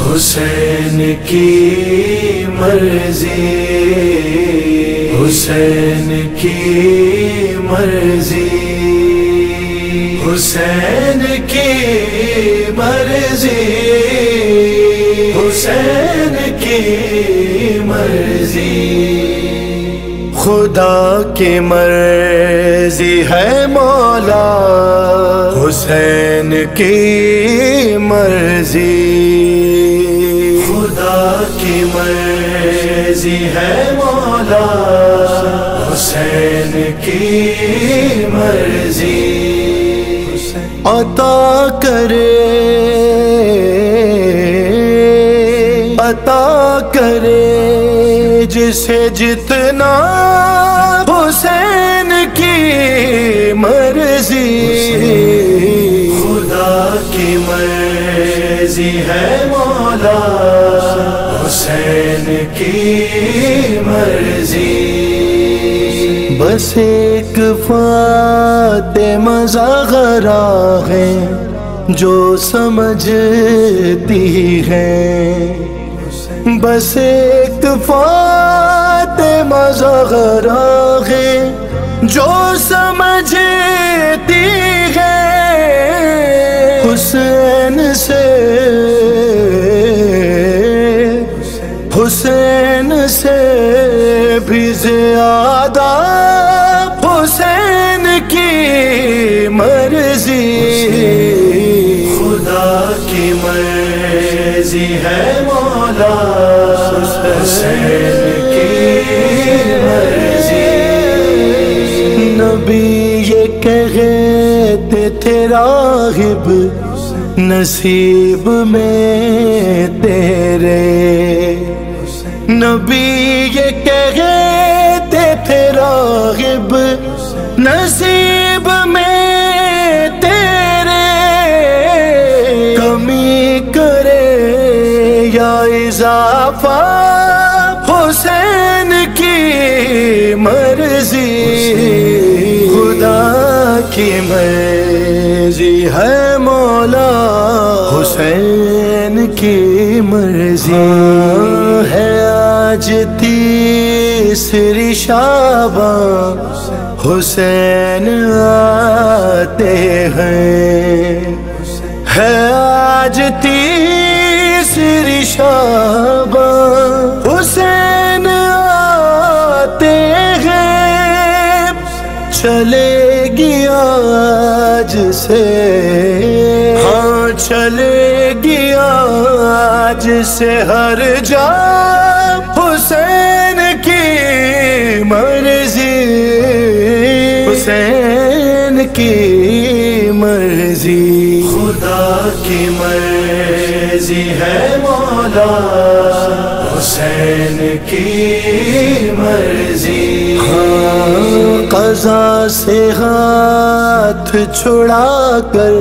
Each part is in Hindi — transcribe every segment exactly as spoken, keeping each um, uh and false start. हुसैन की मर्जी हुसैन की मर्जी हुसैन की मर्जी हुसैन की मर्जी खुदा की मर्जी है मौला हुसैन की मर्जी की मर्जी है मौला हुसैन की मर्जी अता करे अता करे जिसे जितना हुसैन की मर्जी खुदा की मर्जी है मौला हुसैन की मर्जी बस एक फातिमा ज़हरा है जो समझती है बस एक फातिमा ज़हरा है जो समझती है हुसैन से हुसैन से भी ज़्यादा हुसैन की मर्जी खुदा की मर्जी है मौला हुसैन की मर्जी नबी ये कहते थे राहिब नसीब में तेरे नबी ये कहते थे राग़िब नसीब में तेरे कमी करे या इजाफा हुसैन की मर्जी खुदा की मर्जी है मौला हुसैन की मर्जी है आज तीसरी शाबां हुसैन आते हैं है आज तीसरी शाबां हुसैन आते हैं चलेगी आज से हाँ चलेगी आज से हर जा हुसैन की मर्जी हुसैन की मर्जी खुदा की मर्जी है मौला हुसैन की मर्जी हाँ कज़ा से हाथ छुड़ा कर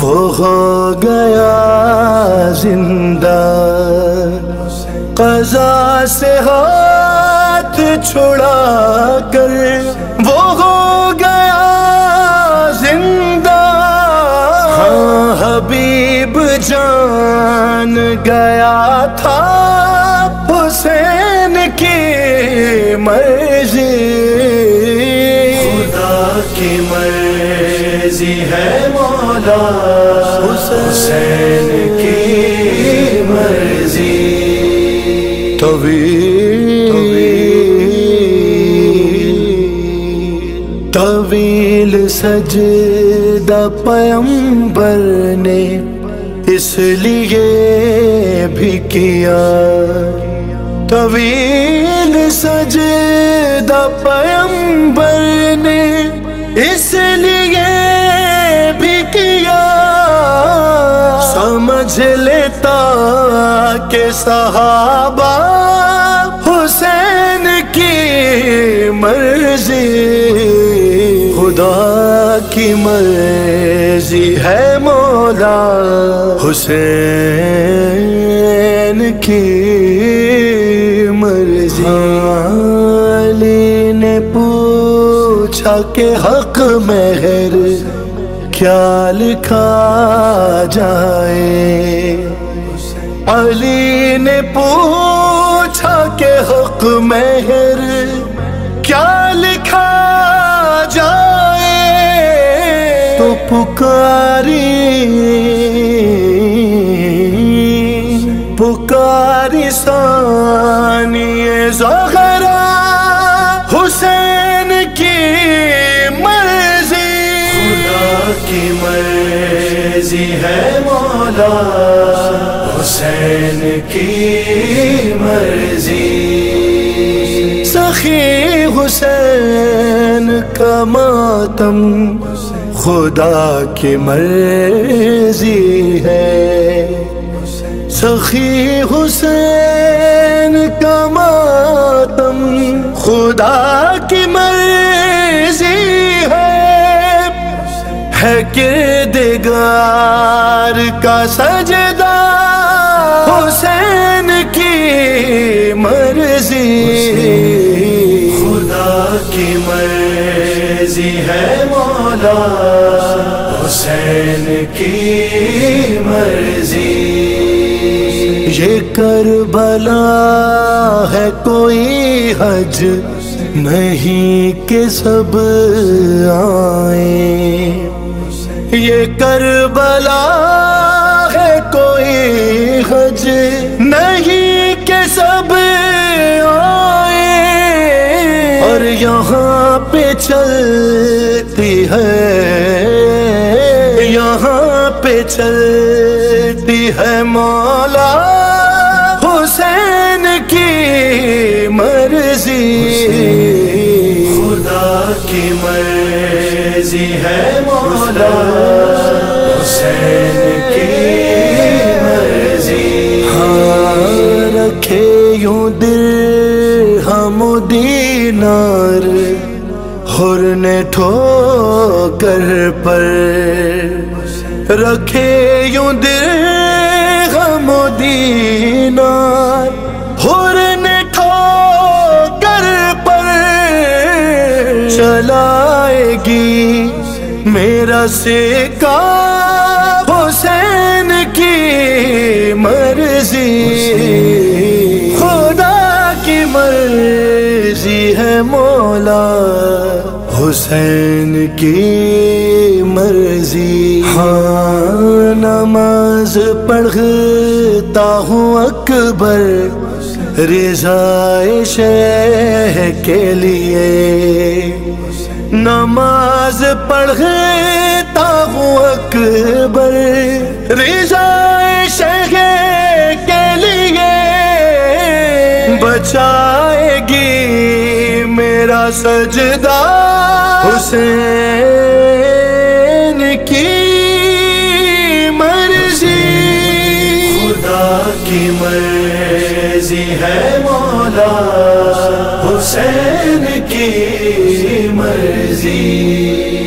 वो हो गया जिंदा कज़ा से हाथ छुड़ा कर वो हो गया जिंदा हाँ हबीब जान गया था हुसैन की मर्जी खुदा की मर्जी है मौला हुसैन की मर्जी तवील तवील तवील सजदा पैगंबर ने इसलिए भी किया तवील सजदा पैगंबर ने इसलिए भी किया समझ लेता के सहाबा हुसैन की मर्जी खुदा की मर्जी है मौला हुसैन की मर्जी। पूछा के हक मेहर क्या लिखा जाए, अली ने पूछा के हक मेहर क्या लिखा जाए, तो पुकारी पुकारी सानिए ज़हरा हुसैन की मर्जी। खुदा की मर्जी है मौला हुसैन की मर्जी। सखी हुसैन का मातम खुदा की मर्जी है, सखी हुसैन का मातम खुदा की मर्जी है। है किरदगार का सजदा हुसैन की मर्जी। खुदा की मर्जी है मौला हुसैन की मर्जी। ये करबला है कोई हज नहीं के सब आए, ये करबला है कोई हज नहीं के सब आए। और यहाँ पे चलती है, यहाँ पे चलती है मौला हुसैन की मर्जी। खुदा की मर्जी है मौला हुसैन की मर्जी। हाँ रखे यूं दिल हम दीनार हुर ने ठोकर पर, रखे यूं दिल हम दीनार हुर ने ठोकर पर। चलाएगी मेरा सिक्का हुसैन की मर्जी। खुदा की मर्जी है मौला हुसैन की मर्जी। हाँ नमाज पढ़ता हूँ अकबर रिज़ाए शेह के लिए, नमाज पढ़ता हूँ अकबर रिज़ाए शेह के लिए। बचाएगी मेरा सजदा हुसैन की मर्जी। खुदा की मर्जी है मौला हुसैन की मर्जी।